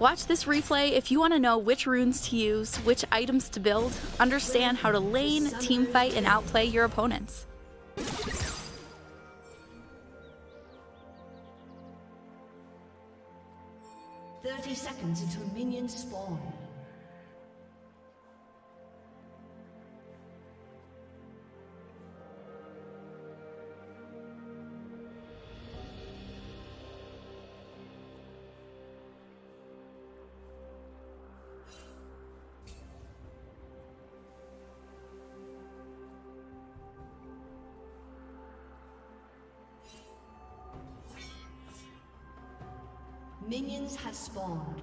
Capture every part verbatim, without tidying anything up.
Watch this replay if you want to know which runes to use, which items to build, understand how to lane, teamfight, and outplay your opponents. thirty seconds until minions spawn. Minions have spawned.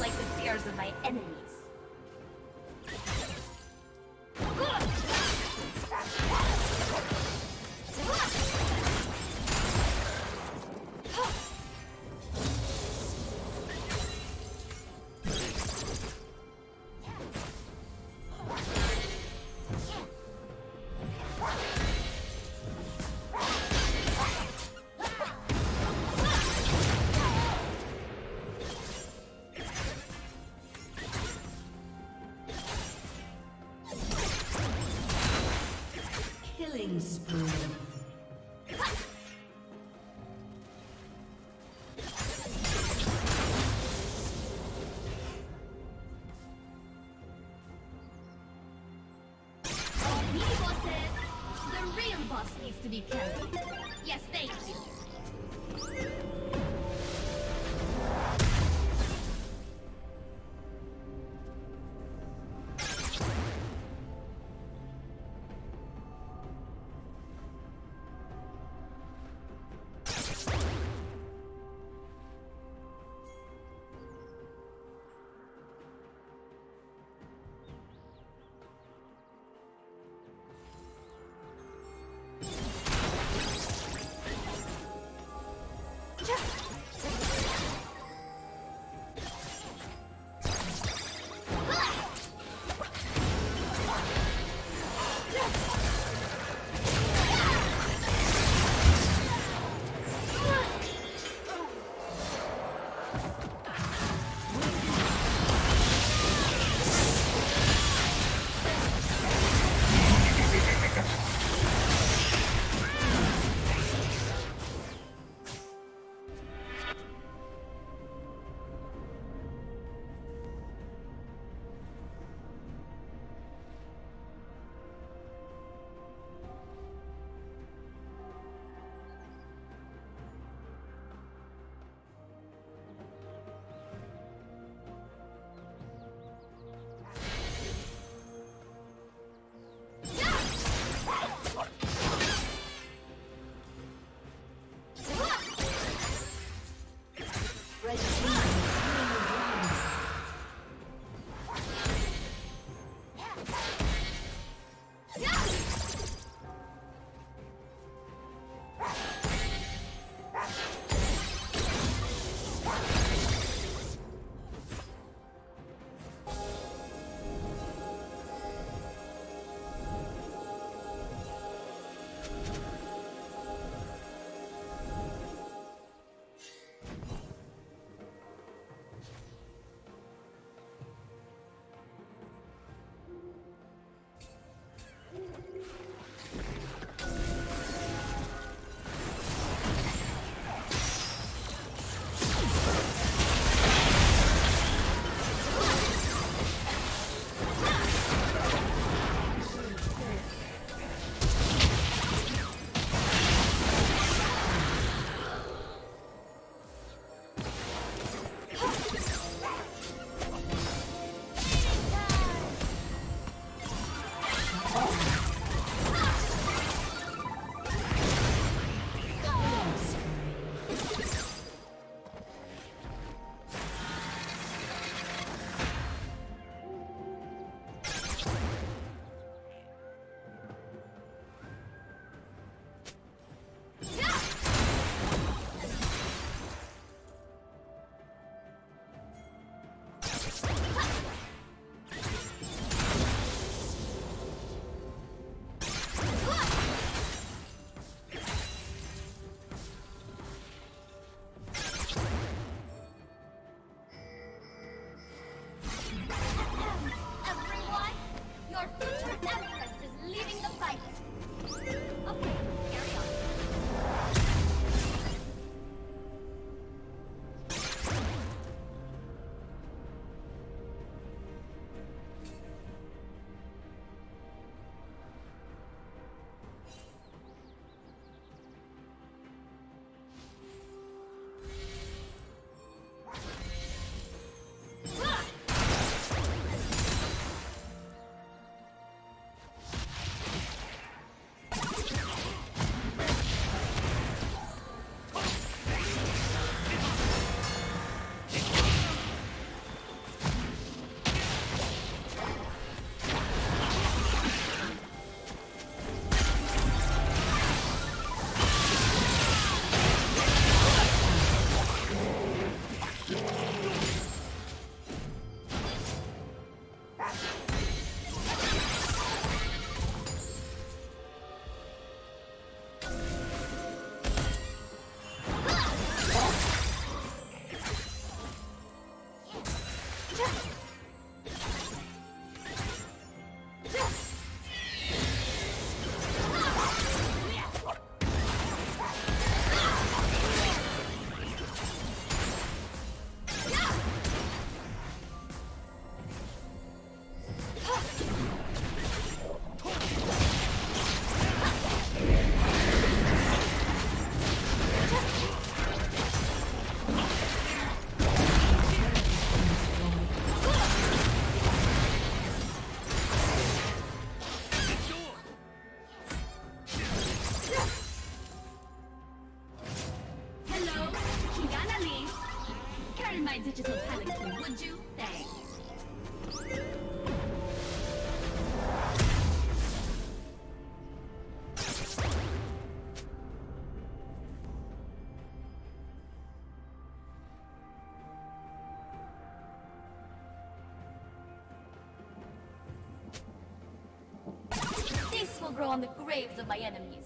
Like the fears of my enemies. be carried. Yes, thank you. my digital pelican, would you? Thanks. This will grow on the graves of my enemies.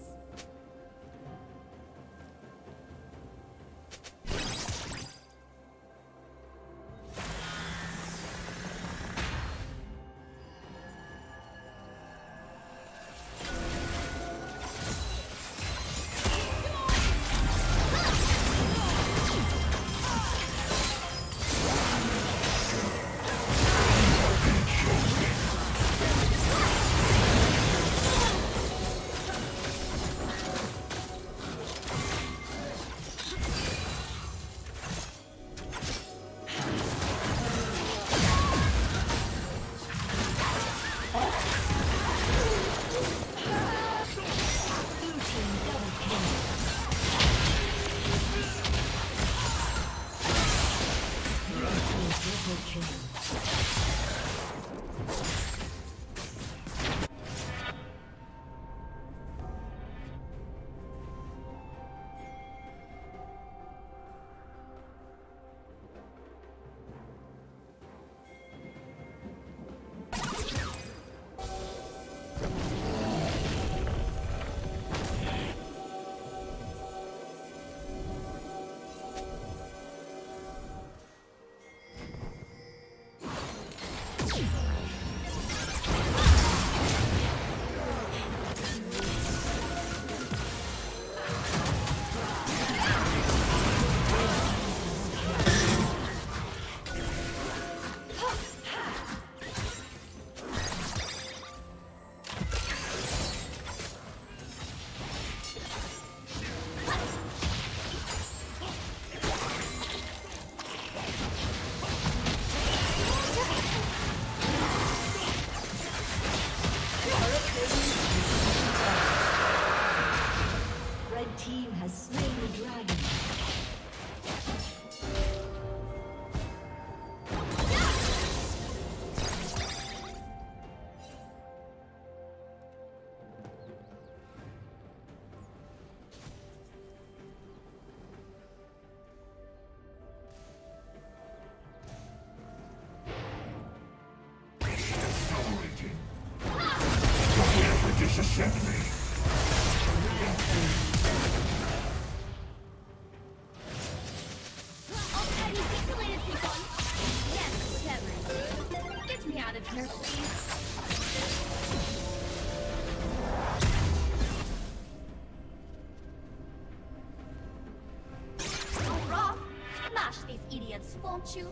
Won't you?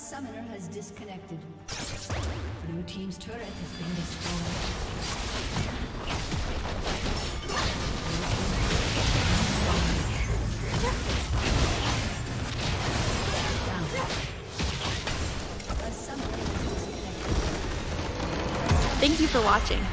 summoner has disconnected. Blue team's turret has been destroyed. Thank you for watching.